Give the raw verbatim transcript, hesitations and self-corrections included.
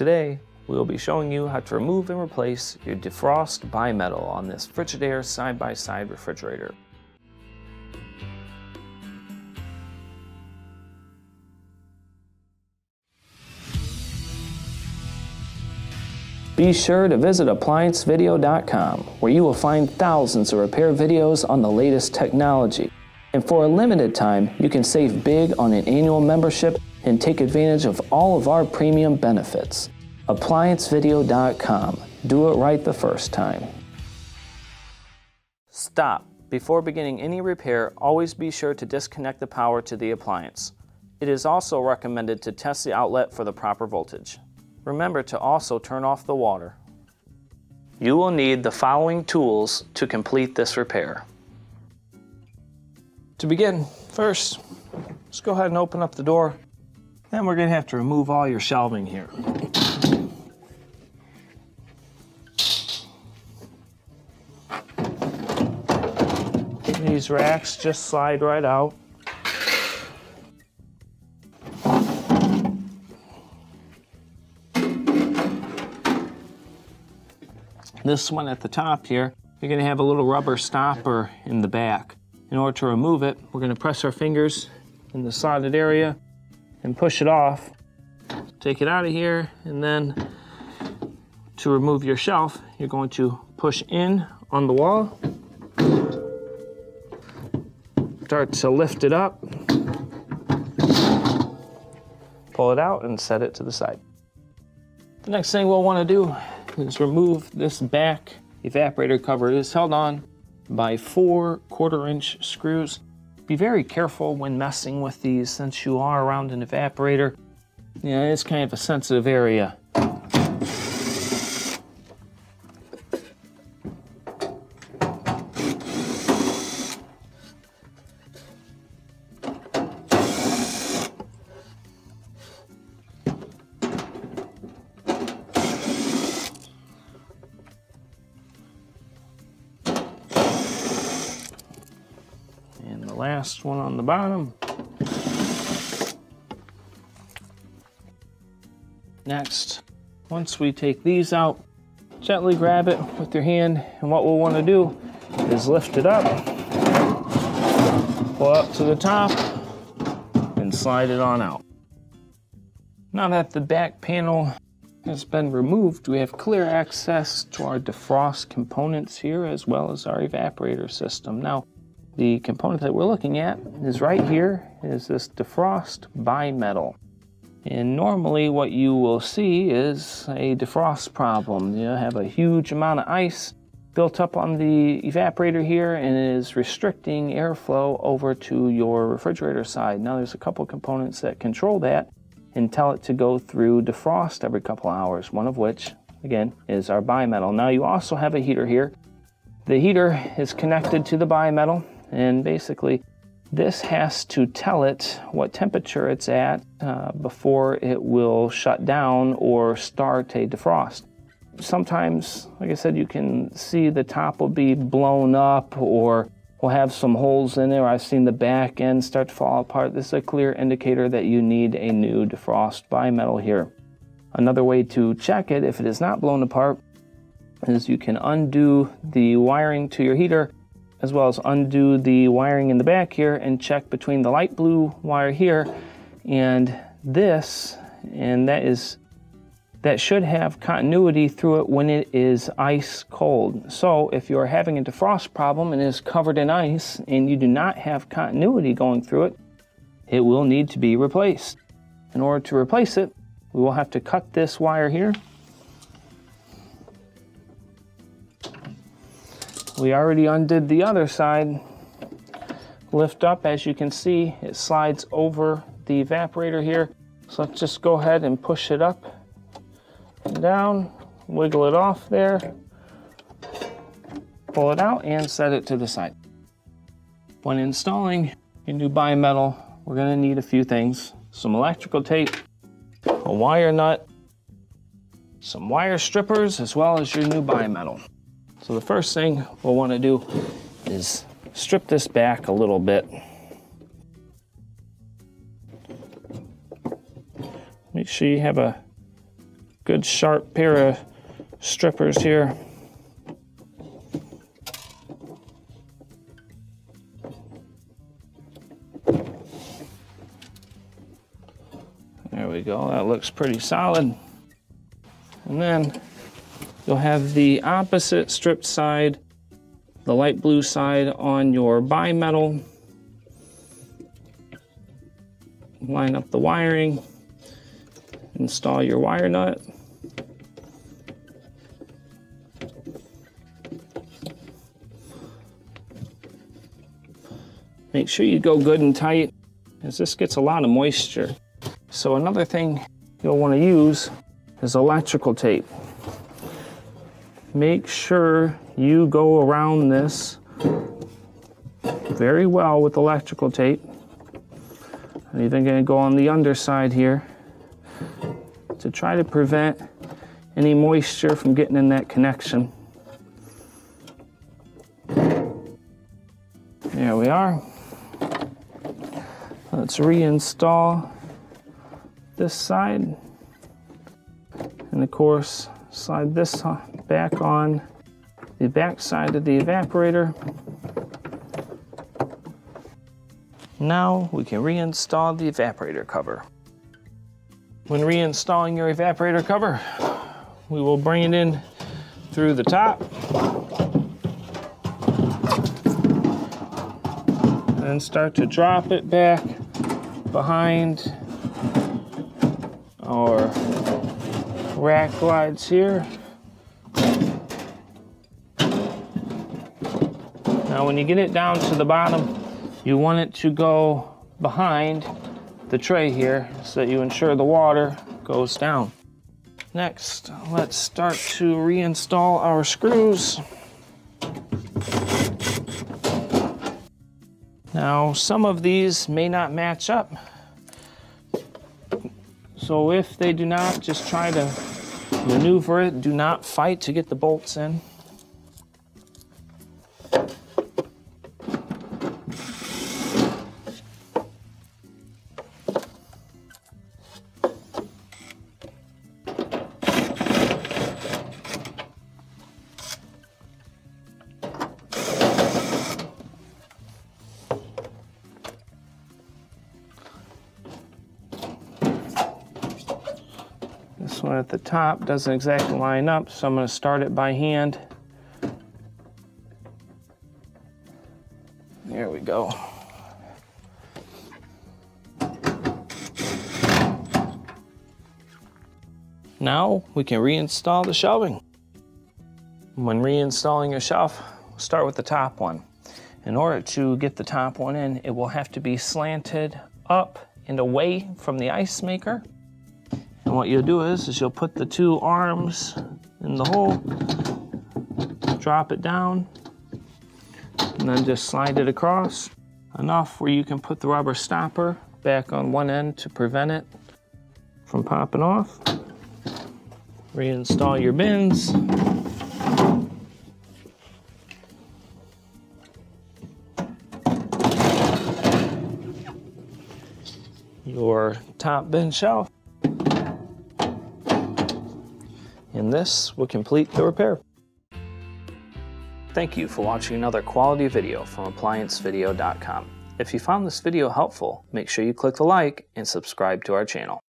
Today, we will be showing you how to remove and replace your defrost bimetal on this Frigidaire side-by-side refrigerator. Be sure to visit appliance video dot com, where you will find thousands of repair videos on the latest technology. And for a limited time, you can save big on an annual membership and take advantage of all of our premium benefits. appliance video dot com. Do it right the first time. Stop. Before beginning any repair, always be sure to disconnect the power to the appliance. It is also recommended to test the outlet for the proper voltage. Remember to also turn off the water. You will need the following tools to complete this repair. To begin, first, just go ahead and open up the door. Then we're going to have to remove all your shelving here. These racks just slide right out. This one at the top here, you're going to have a little rubber stopper in the back. In order to remove it, we're going to press our fingers in the slotted area and push it off. Take it out of here, and then to remove your shelf, you're going to push in on the wall, start to lift it up, pull it out, and set it to the side. The next thing we'll want to do is remove this back evaporator cover. It is held on by four quarter inch screws. Be very careful when messing with these since you are around an evaporator. You know, it's kind of a sensitive area. Last one on the bottom. Next, once we take these out, gently grab it with your hand, and what we'll want to do is lift it up, pull up to the top, and slide it on out. Now that the back panel has been removed, we have clear access to our defrost components here as well as our evaporator system. Now, the component that we're looking at is right here, is this defrost bimetal. And normally what you will see is a defrost problem. You have a huge amount of ice built up on the evaporator here, and it is restricting airflow over to your refrigerator side. Now there's a couple components that control that and tell it to go through defrost every couple hours, one of which, again, is our bimetal. Now you also have a heater here. The heater is connected to the bimetal. And basically, this has to tell it what temperature it's at uh, before it will shut down or start a defrost. Sometimes, like I said, you can see the top will be blown up or will have some holes in there. I've seen the back end start to fall apart. This is a clear indicator that you need a new defrost bimetal here. Another way to check it, if it is not blown apart, is you can undo the wiring to your heater, as well as undo the wiring in the back here and check between the light blue wire here and this, and that is that should have continuity through it when it is ice cold. So if you're having a defrost problem and is covered in ice and you do not have continuity going through it, it will need to be replaced. In order to replace it, we will have to cut this wire here. We already undid the other side. Lift up, as you can see, it slides over the evaporator here. So let's just go ahead and push it up and down, wiggle it off there, pull it out, and set it to the side. When installing your new bimetal, we're gonna need a few things. Some electrical tape, a wire nut, some wire strippers, as well as your new bimetal. So the first thing we'll want to do is strip this back a little bit. Make sure you have a good sharp pair of strippers here. There we go, that looks pretty solid. And then you'll have the opposite stripped side, the light blue side, on your bimetal. Line up the wiring, install your wire nut. Make sure you go good and tight, as this gets a lot of moisture. So another thing you'll want to use is electrical tape. Make sure you go around this very well with electrical tape. I'm even going to go on the underside here to try to prevent any moisture from getting in that connection. There we are. Let's reinstall this side. And of course, slide this back on the back side of the evaporator. Now we can reinstall the evaporator cover. When reinstalling your evaporator cover, we will bring it in through the top and start to drop it back behind our rack glides here. Now when you get it down to the bottom, you want it to go behind the tray here so that you ensure the water goes down. Next, let's start to reinstall our screws. Now, some of these may not match up. So if they do not, just try to maneuver it. Do not fight to get the bolts in. This one at the top doesn't exactly line up, so I'm going to start it by hand. There we go. Now we can reinstall the shelving. When reinstalling your shelf, start with the top one. In order to get the top one in, it will have to be slanted up and away from the ice maker. And what you'll do is, is you'll put the two arms in the hole, drop it down, and then just slide it across, enough where you can put the rubber stopper back on one end to prevent it from popping off. Reinstall your bins. Your top bin shelf. And this will complete the repair. Thank you for watching another quality video from appliance video dot com. If you found this video helpful, make sure you click the like and subscribe to our channel.